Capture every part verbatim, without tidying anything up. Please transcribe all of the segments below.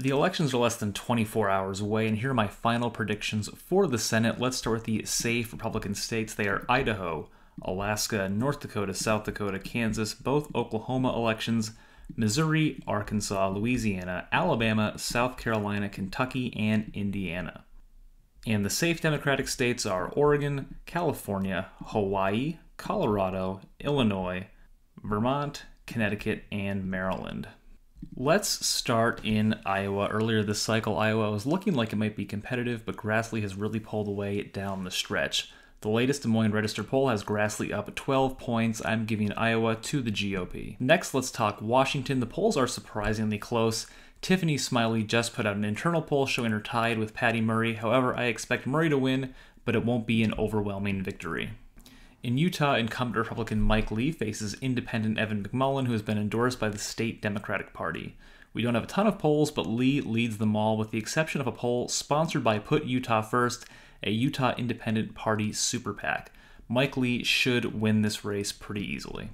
The elections are less than twenty-four hours away, and here are my final predictions for the Senate. Let's start with the safe Republican states. They are Idaho, Alaska, North Dakota, South Dakota, Kansas, both Oklahoma elections, Missouri, Arkansas, Louisiana, Alabama, South Carolina, Kentucky, and Indiana. And the safe Democratic states are Oregon, California, Hawaii, Colorado, Illinois, Vermont, Connecticut, and Maryland. Let's start in Iowa. Earlier this cycle, Iowa was looking like it might be competitive, but Grassley has really pulled away down the stretch. The latest Des Moines Register poll has Grassley up twelve points. I'm giving Iowa to the G O P. Next, let's talk Washington. The polls are surprisingly close. Tiffany Smiley just put out an internal poll showing her tied with Patty Murray. However, I expect Murray to win, but it won't be an overwhelming victory. In Utah, incumbent Republican Mike Lee faces independent Evan McMullin, who has been endorsed by the state Democratic Party. We don't have a ton of polls, but Lee leads them all, with the exception of a poll sponsored by Put Utah First, a Utah Independent Party super PAC. Mike Lee should win this race pretty easily.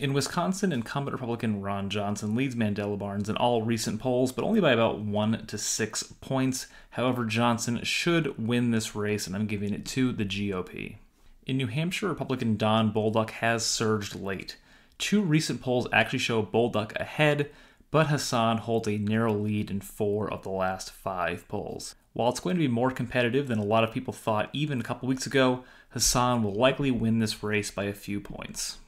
In Wisconsin, incumbent Republican Ron Johnson leads Mandela Barnes in all recent polls, but only by about one to six points. However, Johnson should win this race, and I'm giving it to the G O P. In New Hampshire, Republican Don Bolduc has surged late. Two recent polls actually show Bolduc ahead, but Hassan holds a narrow lead in four of the last five polls. While it's going to be more competitive than a lot of people thought even a couple weeks ago, Hassan will likely win this race by a few points.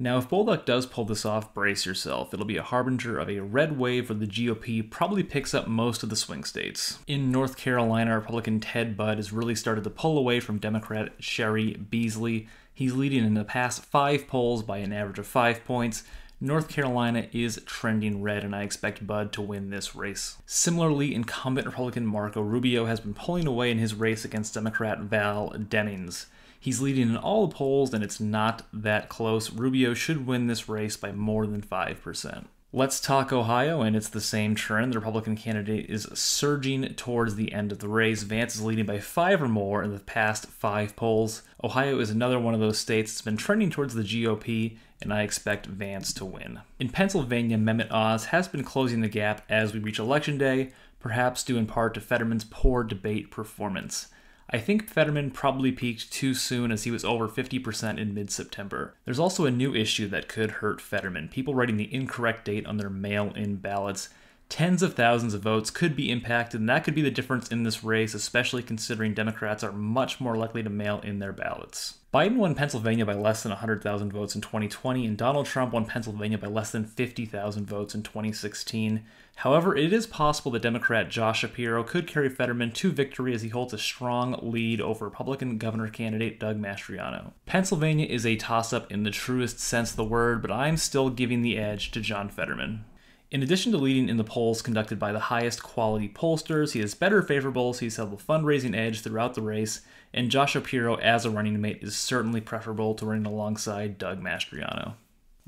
Now, if Bolduc does pull this off, brace yourself. It'll be a harbinger of a red wave where the G O P probably picks up most of the swing states. In North Carolina, Republican Ted Budd has really started to pull away from Democrat Sherry Beasley. He's leading in the past five polls by an average of five points. North Carolina is trending red, and I expect Budd to win this race. Similarly, incumbent Republican Marco Rubio has been pulling away in his race against Democrat Val Demings. He's leading in all the polls, and it's not that close. Rubio should win this race by more than five percent. Let's talk Ohio, and it's the same trend. The Republican candidate is surging towards the end of the race. Vance is leading by five or more in the past five polls. Ohio is another one of those states that's been trending towards the G O P, and I expect Vance to win. In Pennsylvania, Mehmet Oz has been closing the gap as we reach Election Day, perhaps due in part to Fetterman's poor debate performance. I think Fetterman probably peaked too soon, as he was over fifty percent in mid-September. There's also a new issue that could hurt Fetterman: people writing the incorrect date on their mail-in ballots. Tens of thousands of votes could be impacted, and that could be the difference in this race, especially considering Democrats are much more likely to mail in their ballots. Biden won Pennsylvania by less than one hundred thousand votes in twenty twenty, and Donald Trump won Pennsylvania by less than fifty thousand votes in twenty sixteen. However, it is possible that Democrat Josh Shapiro could carry Fetterman to victory, as he holds a strong lead over Republican governor candidate Doug Mastriano. Pennsylvania is a toss-up in the truest sense of the word, but I'm still giving the edge to John Fetterman. In addition to leading in the polls conducted by the highest quality pollsters, he has better favorables, he's held a fundraising edge throughout the race, and Josh Shapiro as a running mate is certainly preferable to running alongside Doug Mastriano.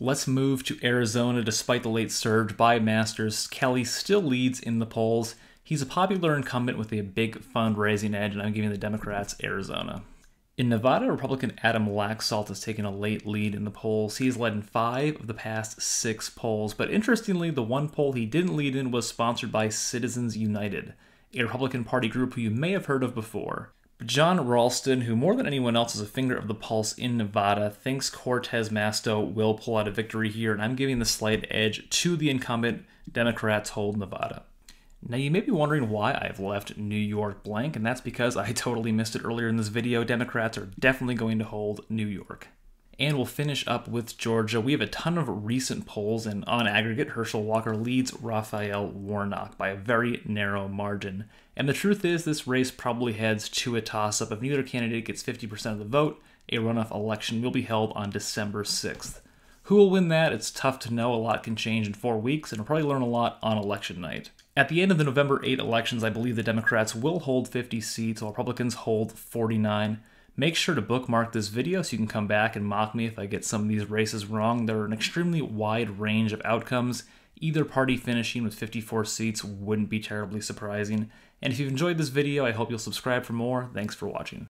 Let's move to Arizona. Despite the late surge by Masters, Kelly still leads in the polls. He's a popular incumbent with a big fundraising edge, and I'm giving the Democrats Arizona. In Nevada, Republican Adam Laxalt has taken a late lead in the polls. He's led in five of the past six polls, but interestingly, the one poll he didn't lead in was sponsored by Citizens United, a Republican Party group who you may have heard of before. But John Ralston, who more than anyone else is a finger of the pulse in Nevada, thinks Cortez Masto will pull out a victory here, and I'm giving the slight edge to the incumbent. Democrats hold Nevada. Now, you may be wondering why I've left New York blank, and that's because I totally missed it earlier in this video. Democrats are definitely going to hold New York. And we'll finish up with Georgia. We have a ton of recent polls, and on aggregate, Herschel Walker leads Raphael Warnock by a very narrow margin. And the truth is, this race probably heads to a toss-up. If neither candidate gets fifty percent of the vote, a runoff election will be held on December sixth. Who will win that? It's tough to know. A lot can change in four weeks, and we'll probably learn a lot on election night. At the end of the November eighth elections, I believe the Democrats will hold fifty seats while Republicans hold forty-nine. Make sure to bookmark this video so you can come back and mock me if I get some of these races wrong. There are an extremely wide range of outcomes. Either party finishing with fifty-four seats wouldn't be terribly surprising. And if you've enjoyed this video, I hope you'll subscribe for more. Thanks for watching.